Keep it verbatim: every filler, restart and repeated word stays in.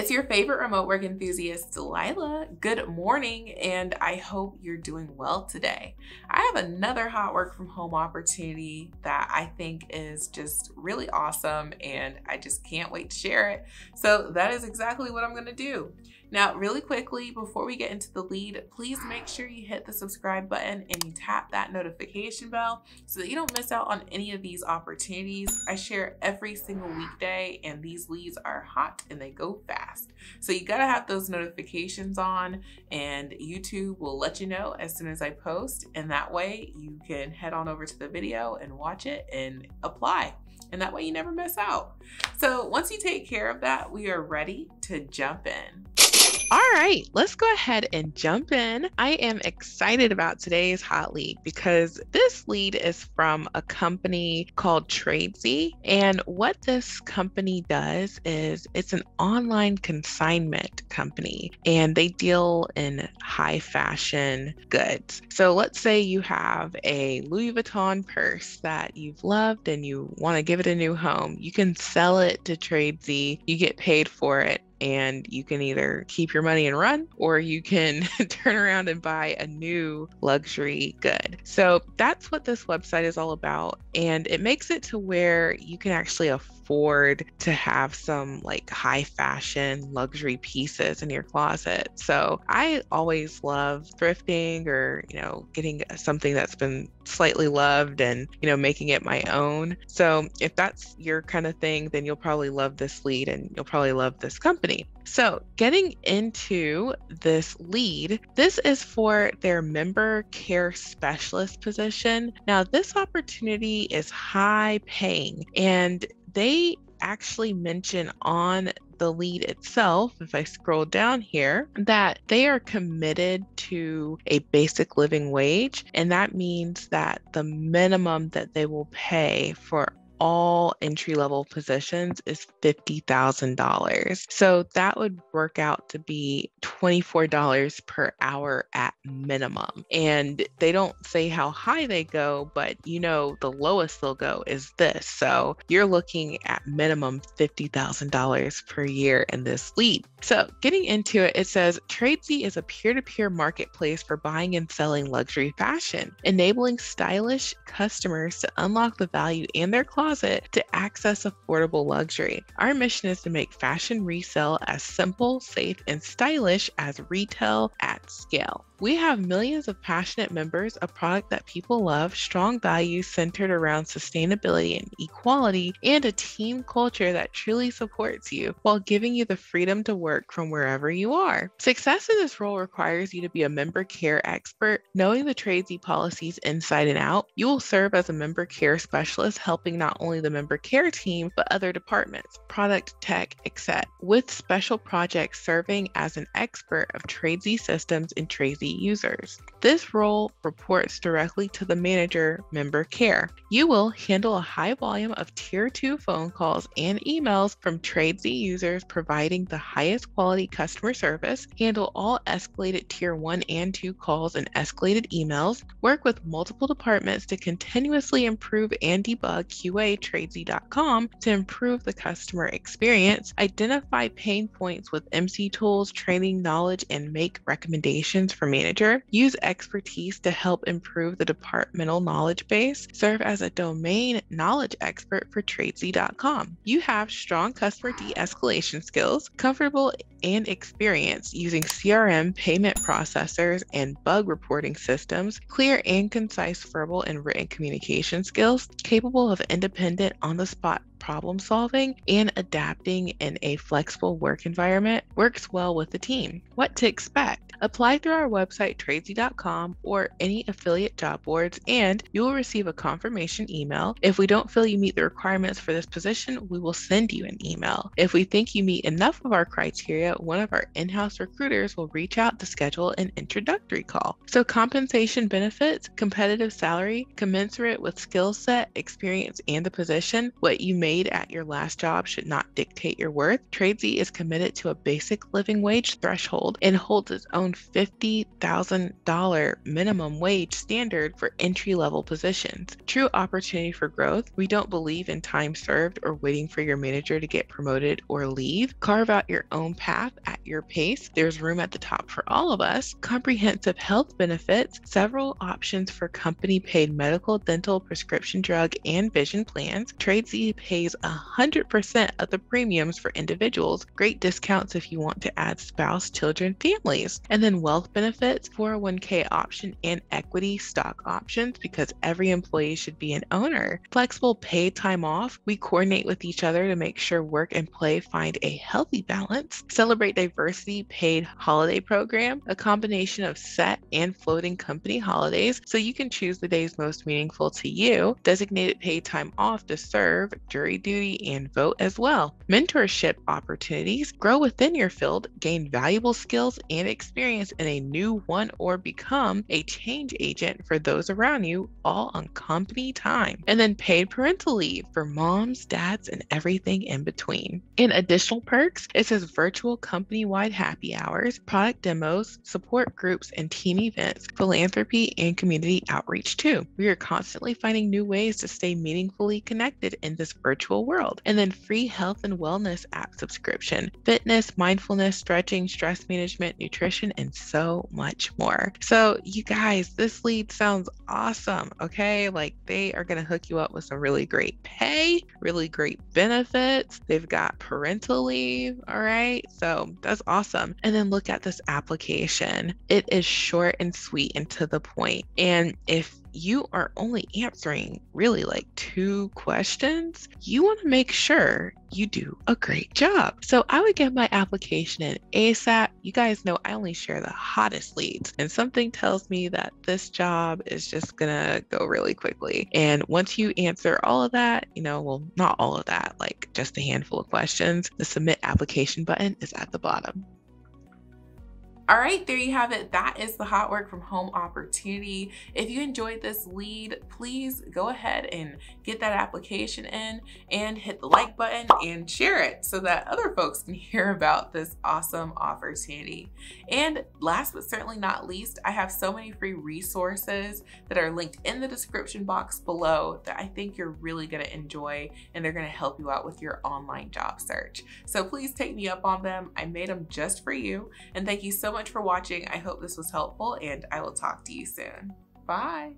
it's your favorite remote work enthusiast, Delilah. Good morning, and I hope you're doing well today. I have another hot work from home opportunity that I think is just really awesome, and I just can't wait to share it. So that is exactly what I'm gonna do. Now, really quickly, before we get into the lead, please make sure you hit the subscribe button and you tap that notification bell so that you don't miss out on any of these opportunities. I share every single weekday, and these leads are hot and they go fast. So you gotta have those notifications on, and YouTube will let you know as soon as I post, and that way you can head on over to the video and watch it and apply. And that way you never miss out. So once you take care of that, we are ready to jump in. All right, let's go ahead and jump in. I am excited about today's hot lead because this lead is from a company called Tradesy. And what this company does is it's an online consignment company, and they deal in high fashion goods. So let's say you have a Louis Vuitton purse that you've loved and you want to give it a new home. You can sell it to Tradesy, you get paid for it, and you can either keep your money and run, or you can turn around and buy a new luxury good. So that's what this website is all about. And it makes it to where you can actually afford to have some like high fashion luxury pieces in your closet. So I always love thrifting, or, you know, getting something that's been slightly loved and, you know, making it my own. So if that's your kind of thing, then you'll probably love this lead, and you'll probably love this company. So getting into this lead, this is for their member care specialist position. Now, this opportunity is high paying, and they actually mention on the lead itself, if I scroll down here, that they are committed to a basic living wage. And that means that the minimum that they will pay for all entry-level positions is fifty thousand dollars. So that would work out to be twenty-four dollars per hour at minimum. And they don't say how high they go, but you know, the lowest they'll go is this. So you're looking at minimum fifty thousand dollars per year in this lead. So getting into it, it says Tradesy is a peer-to-peer marketplace for buying and selling luxury fashion, enabling stylish customers to unlock the value in their closet to access affordable luxury. Our mission is to make fashion resale as simple, safe, and stylish as retail at scale. We have millions of passionate members, a product that people love, strong values centered around sustainability and equality, and a team culture that truly supports you while giving you the freedom to work from wherever you are. Success in this role requires you to be a member care expert, knowing the Tradesy policies inside and out. You will serve as a member care specialist, helping not only the member care team, but other departments, product, tech, et cetera, with special projects serving as an expert of Tradesy systems and Tradesy users. This role reports directly to the manager, member care. You will handle a high volume of tier two phone calls and emails from Tradesy users, providing the highest quality customer service, handle all escalated tier one and two calls and escalated emails, work with multiple departments to continuously improve and debug Q A Tradesy dot com to improve the customer experience, identify pain points with M C tools, training knowledge, and make recommendations for manager, use expertise to help improve the departmental knowledge base, serve as a domain knowledge expert for Tradesy dot com. You have strong customer de-escalation skills, comfortable and experience using C R M payment processors and bug reporting systems, clear and concise verbal and written communication skills, capable of independent on-the-spot problem solving and adapting in a flexible work environment, works well with the team. What to expect? Apply through our website, Tradesy dot com, or any affiliate job boards, and you will receive a confirmation email. If we don't feel you meet the requirements for this position, we will send you an email. If we think you meet enough of our criteria, one of our in-house recruiters will reach out to schedule an introductory call. So compensation benefits, competitive salary, commensurate with skill set, experience, and the position, what you may made at your last job should not dictate your worth, Tradesy is committed to a basic living wage threshold and holds its own fifty thousand dollars minimum wage standard for entry-level positions. True opportunity for growth. We don't believe in time served or waiting for your manager to get promoted or leave. Carve out your own path at your pace. There's room at the top for all of us. Comprehensive health benefits, several options for company-paid medical, dental, prescription drug, and vision plans. Tradesy pays one hundred percent of the premiums for individuals. Great discounts if you want to add spouse, children, families. And then wealth benefits, four oh one k option, and equity stock options, because every employee should be an owner. Flexible paid time off. We coordinate with each other to make sure work and play find a healthy balance. Celebrate diversity paid holiday program, a combination of set and floating company holidays, so you can choose the days most meaningful to you. Designated paid time off to serve, jury duty, and vote as well. Mentorship opportunities. Grow within your field, gain valuable skills and experience in a new one, or become a change agent for those around you, all on company time. And then paid parental leave for moms, dads, and everything in between. In additional perks, it says virtual company-wide happy hours, product demos, support groups, and team events, philanthropy, and community outreach too. We are constantly finding new ways to stay meaningfully connected in this virtual world. And then free health and wellness app subscription, fitness, mindfulness, stretching, stress management, nutrition, and so much more. So you guys, this lead sounds awesome, okay? Like, they are gonna hook you up with some really great pay, really great benefits. They've got parental leave, all right? So that's awesome. And then look at this application. It is short and sweet and to the point. And if you are only answering really like two questions, you want to make sure you do a great job. So I would get my application in ASAP. You guys know I only share the hottest leads, and something tells me that this job is just gonna go really quickly. And once you answer all of that, you know, well, not all of that, like just a handful of questions, the submit application button is at the bottom. All right, there you have it. That is the hot work from home opportunity. If you enjoyed this lead, please go ahead and get that application in and hit the like button and share it so that other folks can hear about this awesome opportunity. And last but certainly not least, I have so many free resources that are linked in the description box below that I think you're really gonna enjoy, and they're gonna help you out with your online job search. So please take me up on them. I made them just for you. And thank you so much for watching. I hope this was helpful, and I will talk to you soon. Bye.